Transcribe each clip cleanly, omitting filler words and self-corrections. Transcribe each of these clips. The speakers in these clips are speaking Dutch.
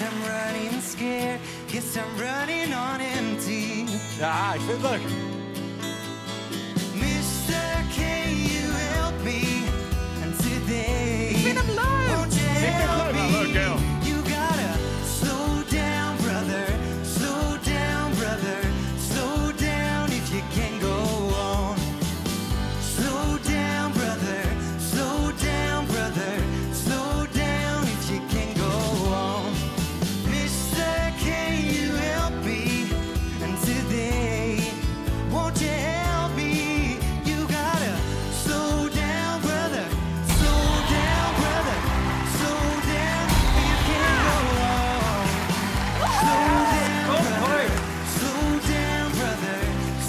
Yes, I'm running scared. Yes, I'm running on empty. Ja, ik vind het leuk. Mister, can you help me today? Ik vind hem leuk. Won't you help me? Nou, leuk, heel. You gotta slow down, brother. Slow down, brother. Slow down if you can go on. Slow down, brother. Slow down, brother. Slow down if you can go on. Mister, can you help me today? Won't you help me? You gotta slow down, brother. Slow down, brother. Slow down if you can go on. Slow down, brother.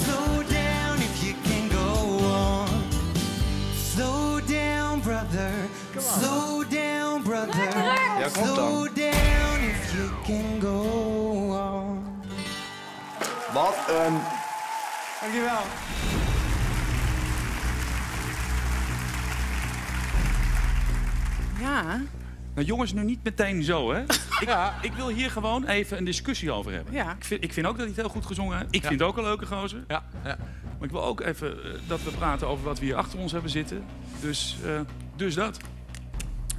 Slow down, brother. Slow down if you can go on. Slow down, brother. Slow down, brother. Ja, komt dan. Slow down if you can go on. Wat een... Dankjewel. Ja. Nou jongens, nu niet meteen zo, hè? Ik wil hier gewoon even een discussie over hebben. Ja. Ik vind ook dat hij het heel goed gezongen heeft. Ik vind het ook een leuke gozer. Ja. Ja. Maar ik wil ook even dat we praten over wat we hier achter ons hebben zitten. Dus dat.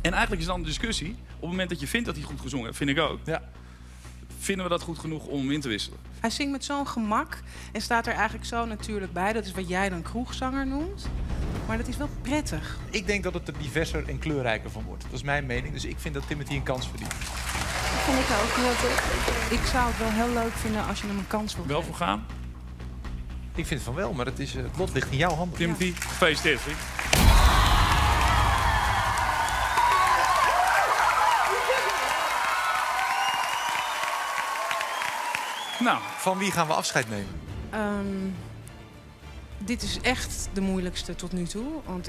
En eigenlijk is dan de discussie... op het moment dat je vindt dat hij goed gezongen heeft, vind ik ook... Ja. Vinden we dat goed genoeg om in te wisselen? Hij zingt met zo'n gemak en staat er eigenlijk zo natuurlijk bij. Dat is wat jij dan kroegzanger noemt. Maar dat is wel prettig. Ik denk dat het er diverser en kleurrijker van wordt. Dat is mijn mening, dus ik vind dat Timothy een kans verdient. Dat vind ik ook heel leuk. Ik zou het wel heel leuk vinden als je hem een kans wil geven. Wel voor gaan? Ik vind van wel, maar het lot ligt in jouw handen. Timothy, ja. Gefeliciteerd. Nou, van wie gaan we afscheid nemen? Dit is echt de moeilijkste tot nu toe. Want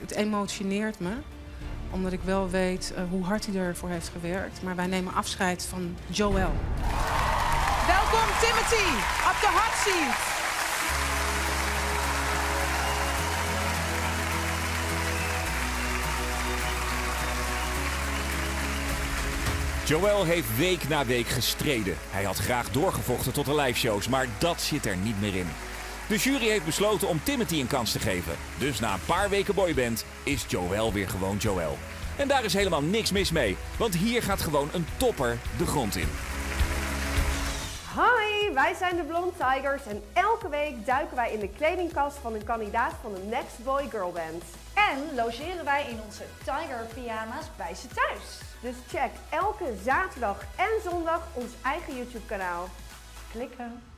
het emotioneert me. Omdat ik wel weet hoe hard hij ervoor heeft gewerkt. Maar wij nemen afscheid van Joël. Welkom Timothy op de hot seat. Joël heeft week na week gestreden. Hij had graag doorgevochten tot de liveshows, maar dat zit er niet meer in. De jury heeft besloten om Timothy een kans te geven. Dus na een paar weken boyband is Joël weer gewoon Joël. En daar is helemaal niks mis mee, want hier gaat gewoon een topper de grond in. Hi, wij zijn de Blonde Tigers en elke week duiken wij in de kledingkast van een kandidaat van de Next Boy/Girl Band. En logeren wij in onze Tiger pyjama's bij ze thuis. Dus check elke zaterdag en zondag ons eigen YouTube kanaal. Klikken!